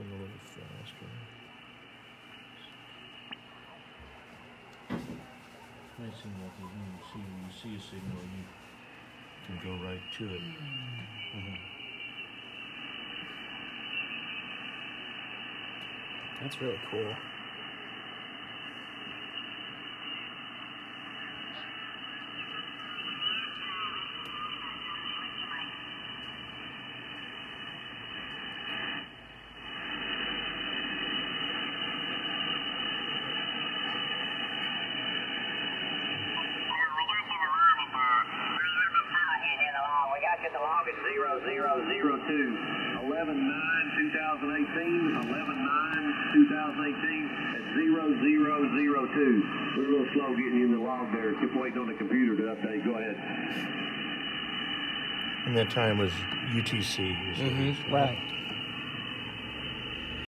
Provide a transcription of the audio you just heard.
a little faster. It might seem like when you see a signal, you can go right to it. That's really cool. And that time was UTC. Right.